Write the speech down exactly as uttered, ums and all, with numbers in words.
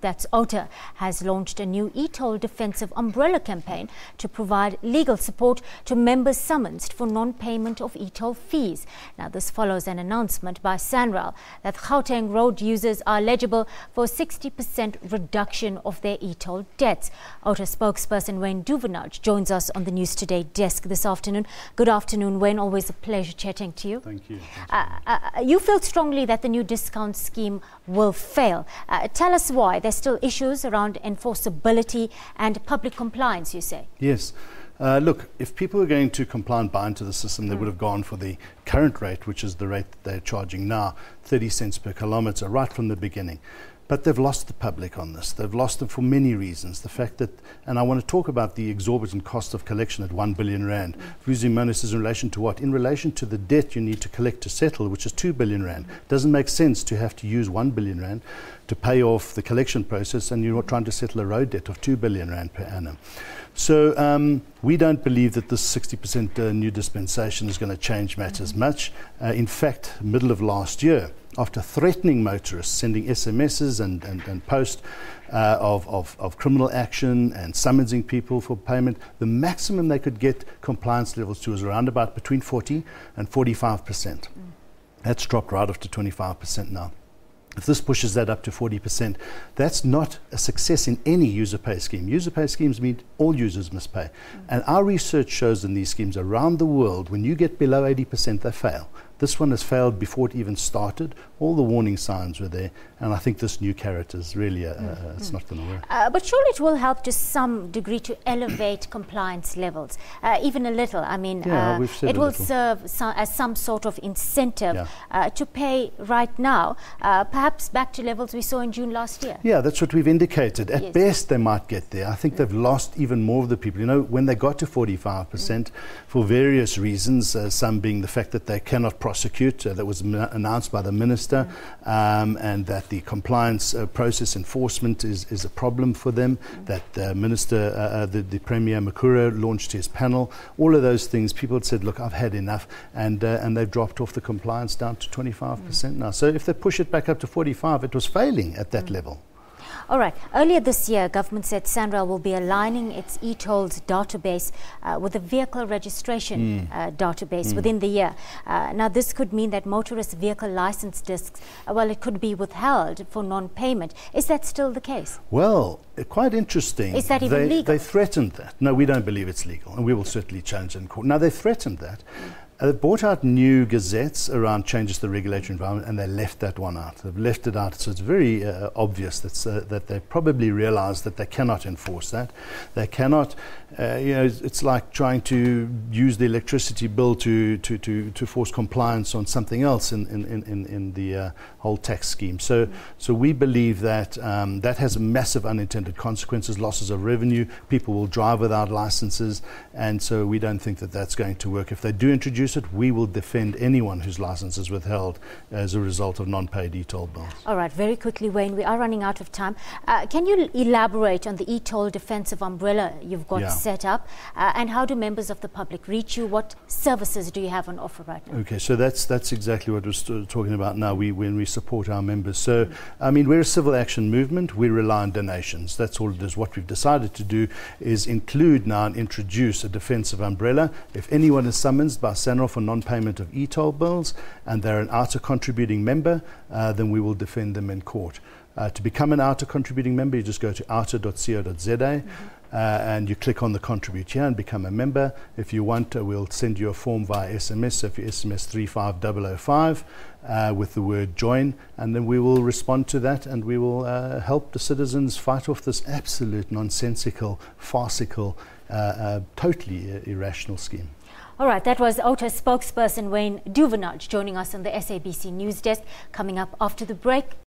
That's O T A has launched a new eToll defensive umbrella campaign to provide legal support to members summoned for non-payment of eToll fees. Now, this follows an announcement by Sanral that Gauteng road users are eligible for a sixty percent reduction of their eToll debts. O T A spokesperson Wayne Duvenage joins us on the News Today desk this afternoon. Good afternoon, Wayne. Always a pleasure chatting to you. Thank you. Uh, uh, you feel strongly that the new discount scheme will fail. Uh, tell us why. There's still issues around enforceability and public compliance, you say? Yes. Uh, look, if people were going to comply and buy into the system, they mm. would have gone for the current rate, which is the rate that they're charging now, thirty cents per kilometre, right from the beginning. But they've lost the public on this. They've lost them for many reasons. The fact that, and I want to talk about the exorbitant cost of collection at one billion rand. Mm-hmm. Vusi Monas is in relation to what? In relation to the debt you need to collect to settle, which is two billion rand. Mm-hmm. Doesn't make sense to have to use one billion rand to pay off the collection process, and you're trying to settle a road debt of two billion rand per annum. So um, we don't believe that this sixty percent uh, new dispensation is going to change matters mm-hmm. much. Uh, in fact, middle of last year, after threatening motorists, sending S M Ss and, and, and posts uh, of, of, of criminal action and summonsing people for payment, the maximum they could get compliance levels to was around about between forty and forty-five percent. Mm. That's dropped right up to twenty-five percent now. If this pushes that up to forty percent, that's not a success in any user pay scheme. User pay schemes mean all users must pay. Mm. And our research shows in these schemes around the world, when you get below eighty percent, they fail. This one has failed before it even started. All the warning signs were there, and I think this new carrot is really a, mm. a, a, it's mm. not going to work. Uh, but surely it will help to some degree to elevate compliance levels, uh, even a little. I mean, yeah, uh, we've said it will little. serve so as some sort of incentive yeah. uh, to pay right now, uh, perhaps back to levels we saw in June last year. Yeah, that's what we've indicated. At yes. best, they might get there. I think mm. they've lost even more of the people. You know, when they got to forty-five percent, mm. for various reasons, uh, some being the fact that they cannot prosecute, uh, that was announced by the minister, mm. um, and that the compliance uh, process enforcement is, is a problem for them, mm. that the minister, uh, uh, the, the Premier Makura launched his panel, all of those things, people had said, look, I've had enough, and uh, and they've dropped off the compliance down to twenty-five percent mm. now. So if they push it back up to forty-five, it was failing at that mm. level. All right. Earlier this year, government said Sanral will be aligning its eTolls database uh, with the vehicle registration mm. uh, database mm. within the year. Uh, now, this could mean that motorist vehicle license discs, uh, well, it could be withheld for non-payment. Is that still the case? Well, uh, quite interesting. Is that even they, legal? They threatened that. No, we don't believe it's legal, and we will certainly challenge in court. Now, they threatened that. Mm. Uh, they brought out new gazettes around changes to the regulatory environment, and they left that one out. They've left it out, so it's very uh, obvious that's, uh, that they probably realise that they cannot enforce that. They cannot, uh, you know, it's, it's like trying to use the electricity bill to, to, to, to force compliance on something else in, in, in, in the uh, whole tax scheme. So, mm-hmm. so we believe that um, that has massive unintended consequences, losses of revenue, people will drive without licences, and so we don't think that that's going to work. If they do introduce it, we will defend anyone whose license is withheld as a result of non-paid eToll bills. All right, very quickly, Wayne, we are running out of time. Uh, can you elaborate on the eToll defensive umbrella you've got yeah. set up, uh, and how do members of the public reach you? What services do you have on offer right now? Okay, so that's that's exactly what we're talking about now. We when we support our members. So, mm. I mean, we're a civil action movement. We rely on donations. That's all it is. What we've decided to do is include now and introduce a defensive umbrella. If anyone is summoned by Sanral for non-payment of eToll bills, and they're an O U T A contributing member, uh, then we will defend them in court. Uh, to become an O U T A contributing member, you just go to O U T A dot co dot z a mm-hmm. uh, and you click on the contribute here and become a member. If you want, uh, we'll send you a form via S M S. So if you S M S three five zero zero five uh, with the word join, and then we will respond to that, and we will uh, help the citizens fight off this absolute nonsensical, farcical, uh, uh, totally uh, irrational scheme. All right, that was O T A spokesperson Wayne Duvenage joining us on the S A B C News Desk. Coming up after the break.